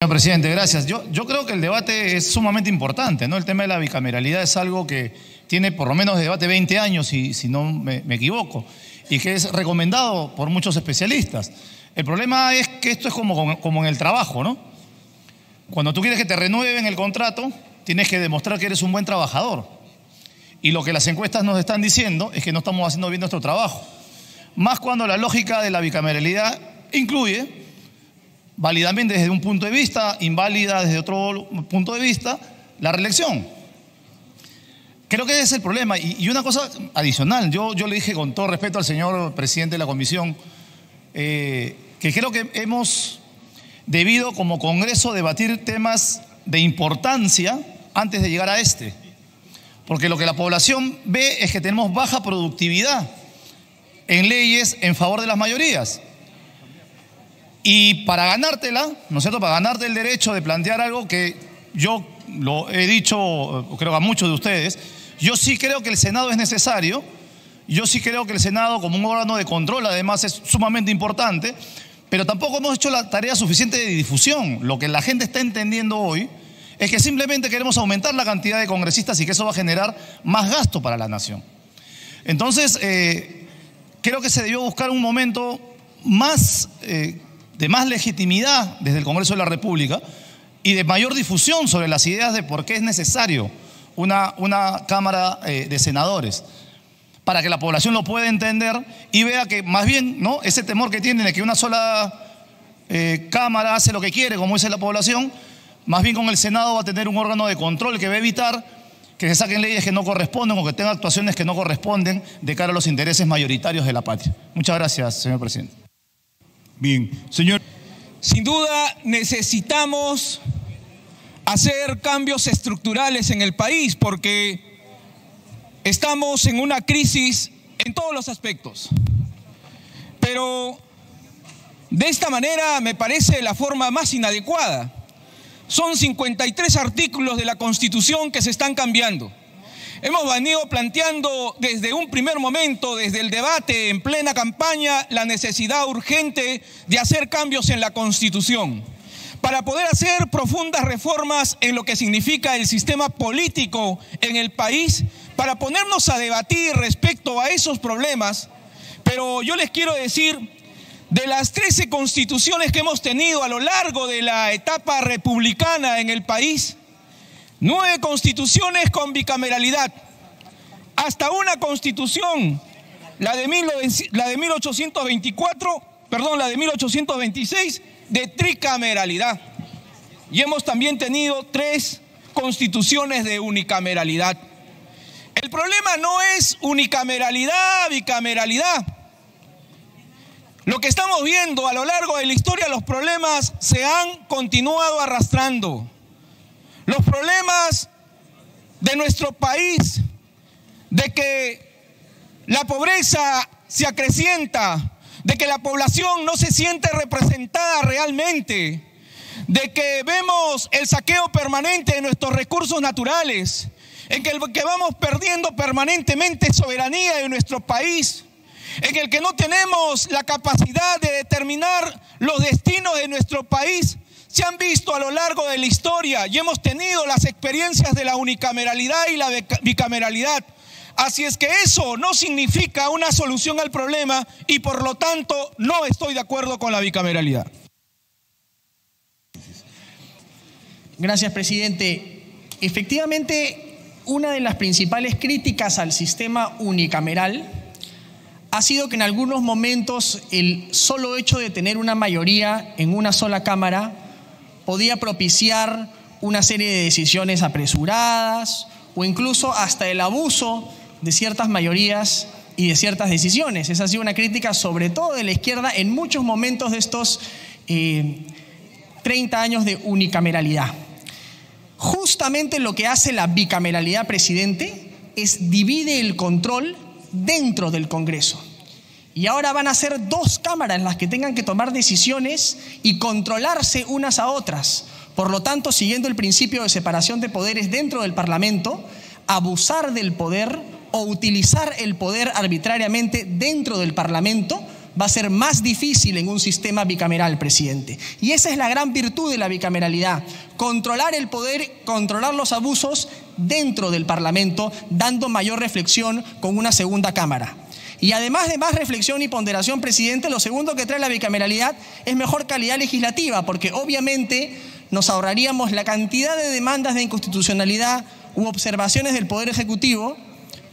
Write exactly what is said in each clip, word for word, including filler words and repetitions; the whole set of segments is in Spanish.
Señor presidente, gracias. Yo, yo creo que el debate es sumamente importante, ¿no? El tema de la bicameralidad es algo que tiene por lo menos de debate veinte años, si, si no me, me equivoco, y que es recomendado por muchos especialistas. El problema es que esto es como, como en el trabajo, ¿no? Cuando tú quieres que te renueven el contrato, tienes que demostrar que eres un buen trabajador. Y lo que las encuestas nos están diciendo es que no estamos haciendo bien nuestro trabajo. Más cuando la lógica de la bicameralidad incluye válidamente desde un punto de vista, inválida desde otro punto de vista, la reelección. Creo que ese es el problema. Y, y una cosa adicional, yo, yo le dije con todo respeto al señor presidente de la comisión, eh, que creo que hemos debido como Congreso debatir temas de importancia antes de llegar a este. Porque lo que la población ve es que tenemos baja productividad en leyes en favor de las mayorías. Y para ganártela, ¿no es cierto?, para ganarte el derecho de plantear algo que yo lo he dicho, creo que a muchos de ustedes, yo sí creo que el Senado es necesario, yo sí creo que el Senado como un órgano de control además es sumamente importante, pero tampoco hemos hecho la tarea suficiente de difusión. Lo que la gente está entendiendo hoy es que simplemente queremos aumentar la cantidad de congresistas y que eso va a generar más gasto para la nación. Entonces, eh, creo que se debió buscar un momento más Eh, de más legitimidad desde el Congreso de la República y de mayor difusión sobre las ideas de por qué es necesario una, una Cámara eh, de Senadores, para que la población lo pueda entender y vea que más bien, ¿no?, ese temor que tienen de que una sola eh, Cámara hace lo que quiere, como dice la población, más bien con el Senado va a tener un órgano de control que va a evitar que se saquen leyes que no corresponden o que tengan actuaciones que no corresponden de cara a los intereses mayoritarios de la patria. Muchas gracias, señor presidente. Bien, señor. Sin duda necesitamos hacer cambios estructurales en el país porque estamos en una crisis en todos los aspectos. Pero de esta manera me parece la forma más inadecuada. Son cincuenta y tres artículos de la Constitución que se están cambiando. Hemos venido planteando desde un primer momento, desde el debate en plena campaña, la necesidad urgente de hacer cambios en la Constitución para poder hacer profundas reformas en lo que significa el sistema político en el país, para ponernos a debatir respecto a esos problemas. Pero yo les quiero decir, de las trece constituciones que hemos tenido a lo largo de la etapa republicana en el país, nueve constituciones con bicameralidad, hasta una constitución, la de, mil ochocientos veinticuatro, perdón, la de mil ochocientos veintiséis, de tricameralidad. Y hemos también tenido tres constituciones de unicameralidad. El problema no es unicameralidad, bicameralidad. Lo que estamos viendo a lo largo de la historia, los problemas se han continuado arrastrando. Los problemas de nuestro país, de que la pobreza se acrecienta, de que la población no se siente representada realmente, de que vemos el saqueo permanente de nuestros recursos naturales, en que, el que vamos perdiendo permanentemente soberanía de nuestro país, en el que no tenemos la capacidad de determinar los destinos de nuestro país, se han visto a lo largo de la historia y hemos tenido las experiencias de la unicameralidad y la bicameralidad. Así es que eso no significa una solución al problema y por lo tanto no estoy de acuerdo con la bicameralidad. Gracias, presidente. Efectivamente, una de las principales críticas al sistema unicameral ha sido que en algunos momentos el solo hecho de tener una mayoría en una sola cámara podía propiciar una serie de decisiones apresuradas o incluso hasta el abuso de ciertas mayorías y de ciertas decisiones. Esa ha sido una crítica sobre todo de la izquierda en muchos momentos de estos eh, treinta años de unicameralidad. Justamente lo que hace la bicameralidad, presidente, es divide el control dentro del Congreso. Y ahora van a ser dos cámaras las que tengan que tomar decisiones y controlarse unas a otras. Por lo tanto, siguiendo el principio de separación de poderes dentro del Parlamento, abusar del poder o utilizar el poder arbitrariamente dentro del Parlamento va a ser más difícil en un sistema bicameral, presidente. Y esa es la gran virtud de la bicameralidad, controlar el poder, controlar los abusos dentro del Parlamento, dando mayor reflexión con una segunda Cámara. Y además de más reflexión y ponderación, presidente, lo segundo que trae la bicameralidad es mejor calidad legislativa, porque obviamente nos ahorraríamos la cantidad de demandas de inconstitucionalidad u observaciones del Poder Ejecutivo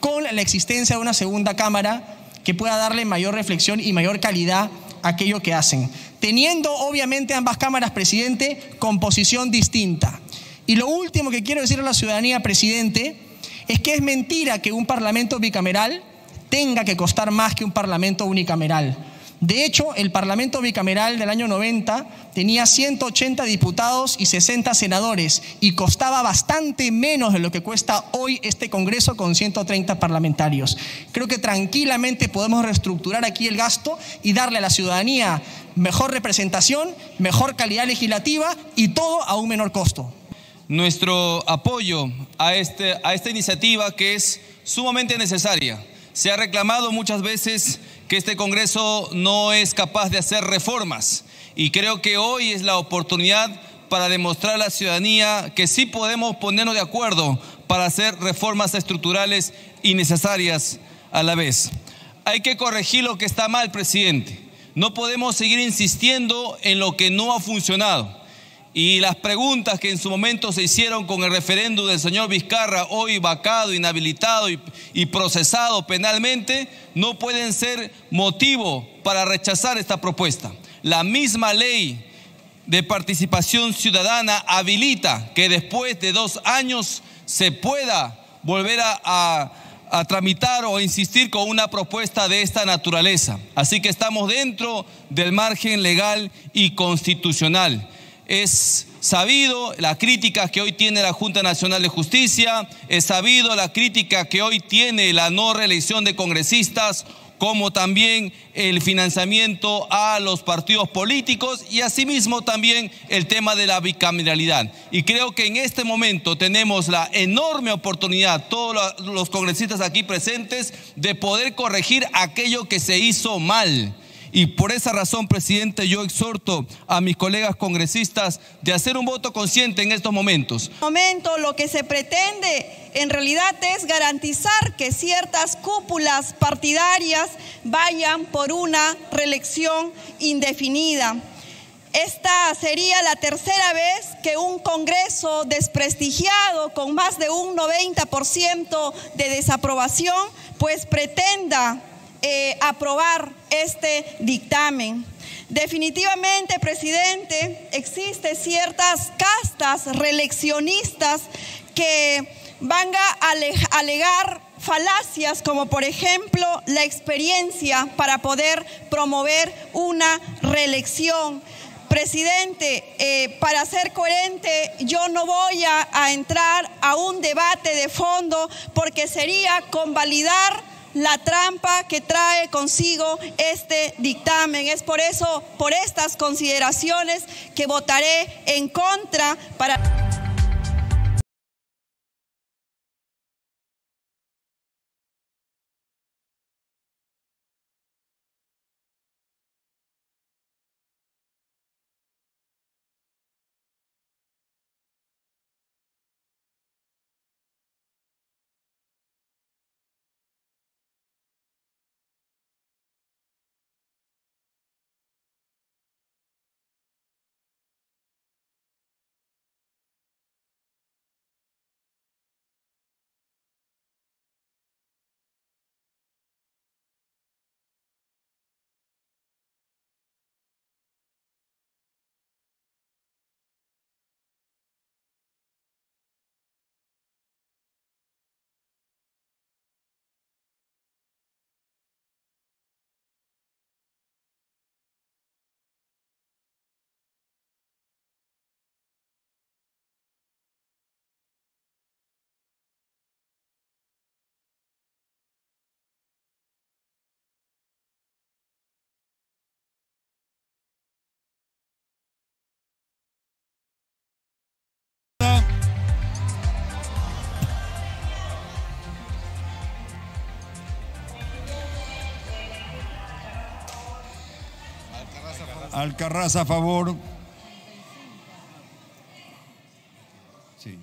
con la existencia de una segunda Cámara que pueda darle mayor reflexión y mayor calidad a aquello que hacen. Teniendo obviamente ambas cámaras, presidente, composición distinta. Y lo último que quiero decirle a la ciudadanía, presidente, es que es mentira que un parlamento bicameral tenga que costar más que un parlamento unicameral. De hecho, el parlamento bicameral del año noventa tenía ciento ochenta diputados y sesenta senadores y costaba bastante menos de lo que cuesta hoy este Congreso con ciento treinta parlamentarios. Creo que tranquilamente podemos reestructurar aquí el gasto y darle a la ciudadanía mejor representación, mejor calidad legislativa y todo a un menor costo. Nuestro apoyo a, este, a esta iniciativa que es sumamente necesaria. Se ha reclamado muchas veces que este Congreso no es capaz de hacer reformas y creo que hoy es la oportunidad para demostrar a la ciudadanía que sí podemos ponernos de acuerdo para hacer reformas estructurales y necesarias a la vez. Hay que corregir lo que está mal, presidente. No podemos seguir insistiendo en lo que no ha funcionado. Y las preguntas que en su momento se hicieron con el referéndum del señor Vizcarra, hoy vacado, inhabilitado y, y procesado penalmente, no pueden ser motivo para rechazar esta propuesta. La misma ley de participación ciudadana habilita que después de dos años se pueda volver a, a, a tramitar o insistir con una propuesta de esta naturaleza. Así que estamos dentro del margen legal y constitucional. Es sabido las críticas que hoy tiene la Junta Nacional de Justicia, es sabido la crítica que hoy tiene la no reelección de congresistas, como también el financiamiento a los partidos políticos y asimismo también el tema de la bicameralidad. Y creo que en este momento tenemos la enorme oportunidad, todos los congresistas aquí presentes, de poder corregir aquello que se hizo mal. Y por esa razón, presidente, yo exhorto a mis colegas congresistas de hacer un voto consciente en estos momentos. En este momento, lo que se pretende en realidad es garantizar que ciertas cúpulas partidarias vayan por una reelección indefinida. Esta sería la tercera vez que un Congreso desprestigiado con más de un noventa por ciento de desaprobación, pues pretenda Eh, aprobar este dictamen. Definitivamente, presidente, existen ciertas castas reeleccionistas que van a alegar falacias como por ejemplo la experiencia para poder promover una reelección. Presidente, eh, para ser coherente, yo no voy a, a entrar a un debate de fondo porque sería convalidar la trampa que trae consigo este dictamen. Es por eso, por estas consideraciones, que votaré en contra para... Alcarraz a favor. Sí.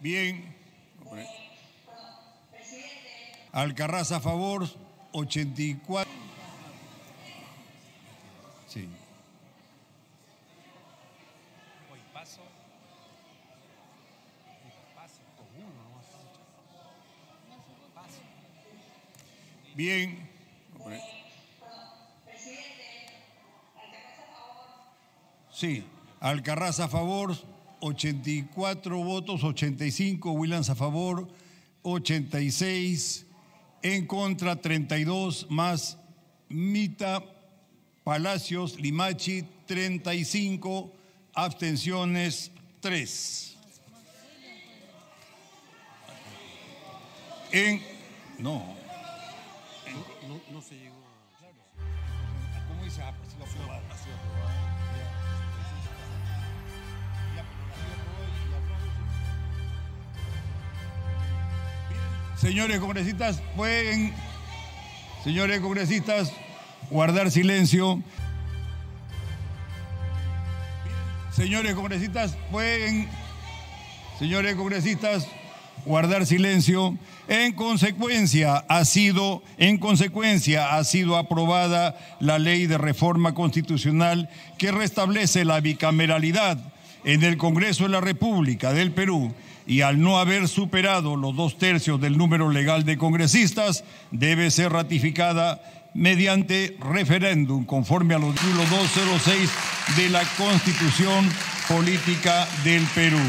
Bien. Alcarraz a favor, ochenta y cuatro. Sí. Bien. Sí, Alcarraz a favor, ochenta y cuatro votos, ochenta y cinco, Wilans a favor, ochenta y seis, en contra treinta y dos, más Mita, Palacios, Limachi, treinta y cinco, abstenciones tres. En, no. No, no se llegó a... Claro. ¿Cómo dice? Ah, pues lo aprobado. Ha sido aprobado. Señores congresistas, pueden, señores congresistas, guardar silencio. Señores congresistas, pueden, señores congresistas, guardar silencio. En consecuencia, ha sido, en consecuencia ha sido aprobada la ley de reforma constitucional que restablece la bicameralidad en el Congreso de la República del Perú, y al no haber superado los dos tercios del número legal de congresistas, debe ser ratificada mediante referéndum conforme al artículo doscientos seis de la Constitución Política del Perú.